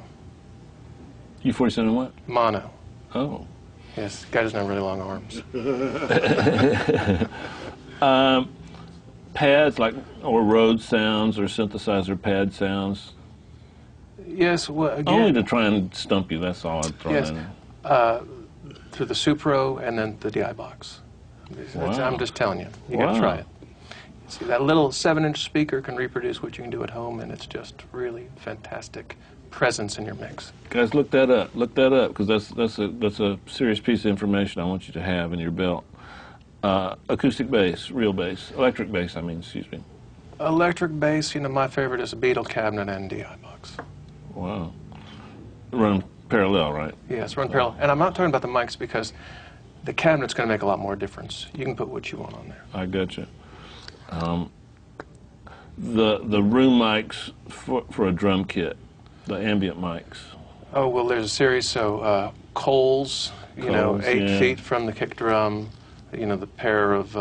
U47 and what? Mono. Oh. Yes, guy doesn't have really long arms. Pads, like, or Rhodes sounds or synthesizer pad sounds. Yes, well, again, only to try and stump you, that's all I'd throw in. Yes, to the Supro and then the DI box. Wow. I'm just telling you, you wow. gotta try it. See, that little 7-inch speaker can reproduce what you can do at home, and it's just really fantastic presence in your mix. Guys, look that up. Look that up, because that's a serious piece of information I want you to have in your belt. Acoustic bass, real bass, electric bass. I mean, excuse me. Electric bass. You know, my favorite is a Beatle cabinet and DI box. Wow. Run parallel, right? Yes, run parallel. And I'm not talking about the mics because the cabinet's going to make a lot more difference. You can put what you want on there. I gotcha. The room mics for a drum kit, the ambient mics. Oh, well, there's a series, so Coles, you know, 8 feet from the kick drum, you know, the pair of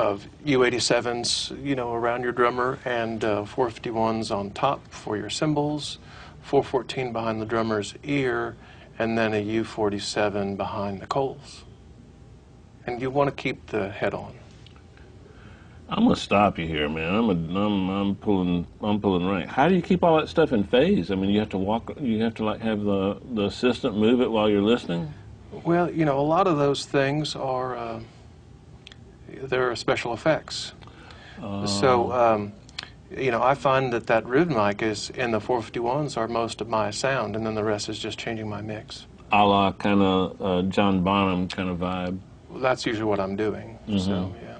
U87s, you know, around your drummer, and 451s on top for your cymbals, 414 behind the drummer's ear, and then a U47 behind the Coles. And you want to keep the head on. I'm gonna stop you here, man. I'm pulling rank. How do you keep all that stuff in phase? I mean, you have to walk. You have to like have the assistant move it while you're listening. Well, you know, a lot of those things are they're special effects. So, you know, I find that Rode mic is in the 451s are most of my sound, and then the rest is just changing my mix. A la kind of John Bonham kind of vibe. Well, that's usually what I'm doing. Mm-hmm. So yeah.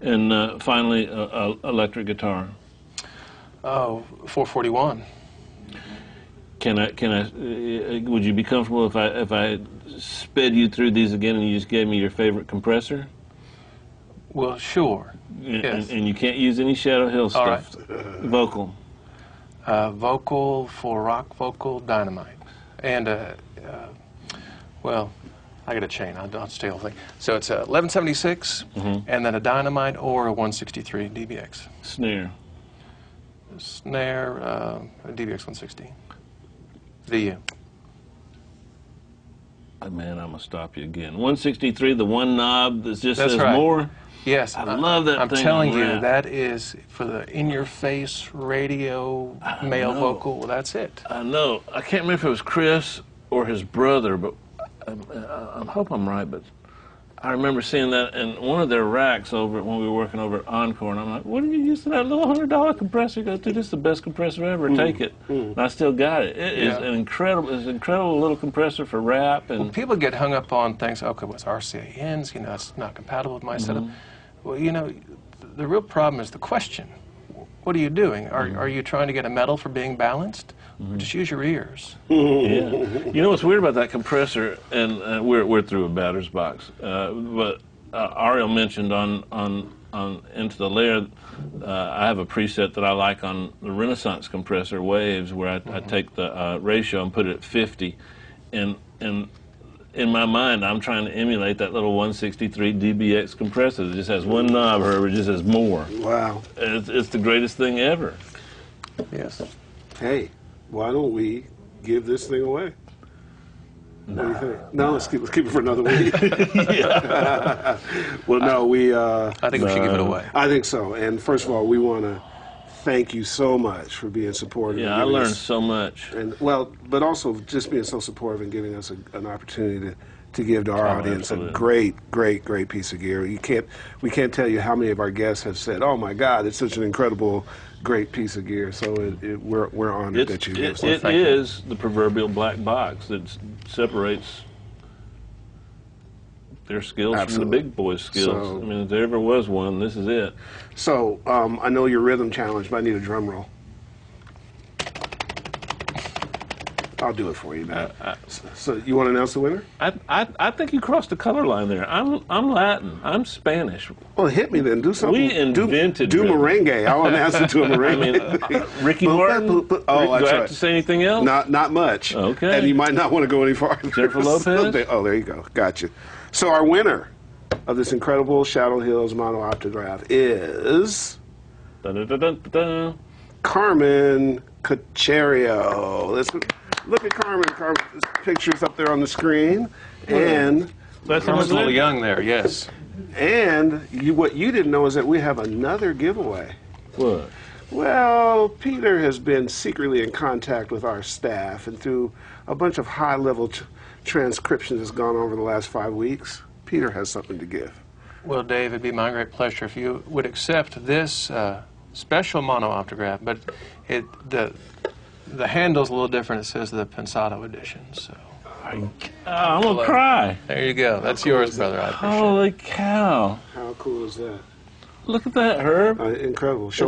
And finally, electric guitar. Oh, 441. Can I? Would you be comfortable if I sped you through these again and you just gave me your favorite compressor? Well, sure. Yes. And you can't use any Shadow Hills stuff. All right. Vocal. Vocal for rock vocal, Dynamite, and well. I got a chain. I'll steal the thing. So it's a 1176, mm-hmm. and then a Dynamite or a 163 DBX. Snare. Snare, a DBX 160. VU. Oh, man, I'm gonna stop you again. 163, the one knob that just says right. more. Yes, I love that. I'm thing telling you, that. That is for the in-your-face radio male vocal. Well, that's it. I know. I can't remember if it was Chris or his brother, but. I hope I'm right, but I remember seeing that in one of their racks over when we were working over at Encore, and I'm like, what are you using that little $100 compressor? Go through this is the best compressor ever. Take it, and I still got it. It is an incredible little compressor for rap. And well, people get hung up on things. Okay, what's RCANs? You know, it's not compatible with my setup. Well, you know, the real problem is the question. What are you doing? Are you trying to get a medal for being balanced? Mm-hmm. Just use your ears. Yeah. You know what's weird about that compressor, and we're through a batter's box, but Ariel mentioned on Into the Lair, I have a preset that I like on the Renaissance compressor Waves where I take the ratio and put it at 50, and in my mind I'm trying to emulate that little 163 DBX compressor that just has one knob, or it just has more. Wow. It's the greatest thing ever. Yes. Hey. Why don't we give this thing away? Nah, what do you think? No, let's keep it for another week. Well, no, I think we should give it away. I think so. And first of all, we want to thank you so much for being supportive. Yeah, I learned so much. And well, but also just being so supportive and giving us an opportunity to give to our audience absolutely. A great piece of gear. We can't tell you how many of our guests have said, "Oh my God, it's such an incredible." Great piece of gear, so we're honored that you give us. It is the proverbial black box that separates their skills from the big boys' skills. So, I mean, if there ever was one, this is it. So, I know your rhythm challenge, but I need a drum roll. I'll do it for you, man. So you want to announce the winner? I think you crossed the color line there. I'm Latin. I'm Spanish. Well, hit me then. Do something. We invented do merengue. I'll announce it to a merengue. I mean, Ricky Martin. Do I have to say anything else? Not much. Okay. And you might not want to go any farther. Jennifer Lopez. Oh, there you go. Gotcha. So our winner of this incredible Shadow Hills Mono-Optograph is Carmen Cacherio. Look at Carmen. Carmen's picture's up there on the screen. And that's Carmen's a little young there, yes. And what you didn't know is that we have another giveaway. What? Well, Peter has been secretly in contact with our staff, and through a bunch of high-level transcriptions that's gone over the last 5 weeks, Peter has something to give. Well, Dave, it'd be my great pleasure if you would accept this special mono-optograph, but the handle's a little different. It says the Pensado edition, so. I'm going to cry. There you go. That's yours, brother. I appreciate it. Holy cow. How cool is that? Look at that, Herb. Incredible. It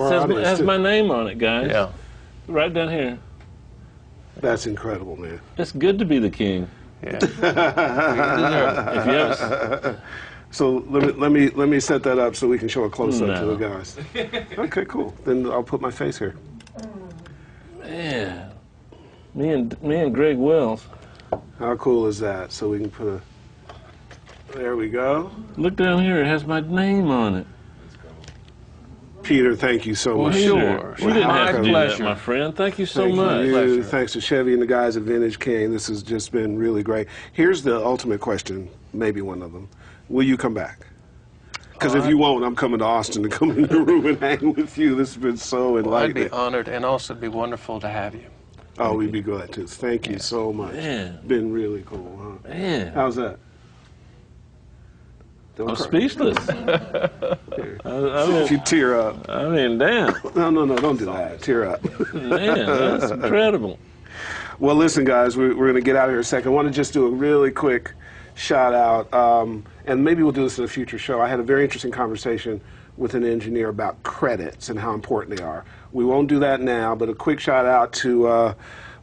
has my name on it, guys. Yeah. Right down here. That's incredible, man. It's good to be the king. Yeah. Yes. So let me set that up so we can show a close-up to the guys. Okay, cool. Then I'll put my face here. Yeah, me and Greg Wells. How cool is that? So we can put a. There we go. Look down here. It has my name on it. Peter, thank you so much. Sure. We didn't have to do that, my friend. Thank you so much. Thanks to Chevy and the guys at Vintage King. This has just been really great. Here's the ultimate question, maybe one of them. Will you come back? Because if you won't, I'm coming to Austin to come in the room and hang with you. This has been so enlightening. I'd be honored, and also it'd be wonderful to have you. Oh, we'd be glad to. Thank you so much. Man. Been really cool, huh? Man. How's that? I'm speechless. If you tear up. I mean, damn. No, don't do that. Tear up. Man, that's incredible. Well, listen, guys, we're going to get out of here in a second. I want to just do a really quick shout out, and maybe we'll do this in a future show. I had a very interesting conversation with an engineer about credits and how important they are. We won't do that now, but a quick shout out to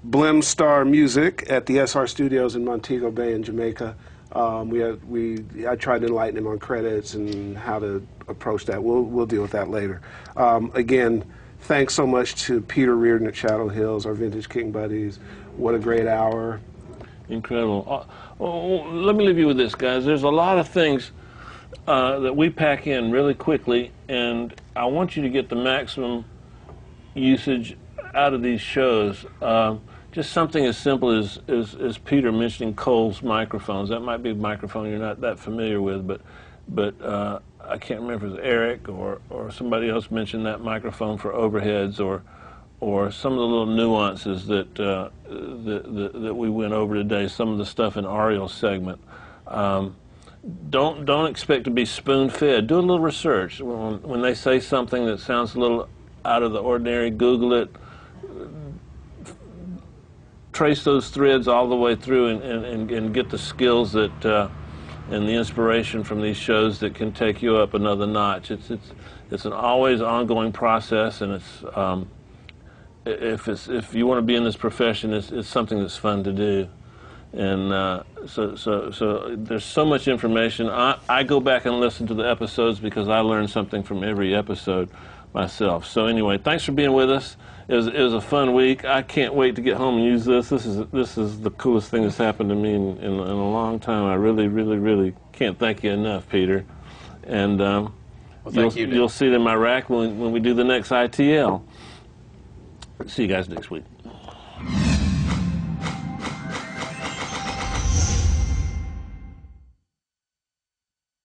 Blimstar Music at the SR Studios in Montego Bay in Jamaica. I tried to enlighten him on credits and how to approach that. We'll deal with that later. Again, thanks so much to Peter Reardon at Shadow Hills, our Vintage King buddies. What a great hour. Incredible. Let me leave you with this, guys. There's a lot of things that we pack in really quickly, and I want you to get the maximum usage out of these shows. Just something as simple as Peter mentioning Coles microphones. That might be a microphone you're not that familiar with, but I can't remember if it was Eric or somebody else mentioned that microphone for overheads or some of the little nuances that we went over today, some of the stuff in Ariel's segment. Don't expect to be spoon-fed. Do a little research. When they say something that sounds a little out of the ordinary, Google it. Trace those threads all the way through and get the skills that and the inspiration from these shows that can take you up another notch. It's an always ongoing process, and it's... If you want to be in this profession, it's something that's fun to do, and so there's so much information. I go back and listen to the episodes because I learn something from every episode myself. So anyway, thanks for being with us. It was a fun week. I can't wait to get home and use this. This is the coolest thing that's happened to me in a long time. I really, really, really can't thank you enough, Peter. And well, you'll see it in my rack when we do the next ITL. See you guys next week.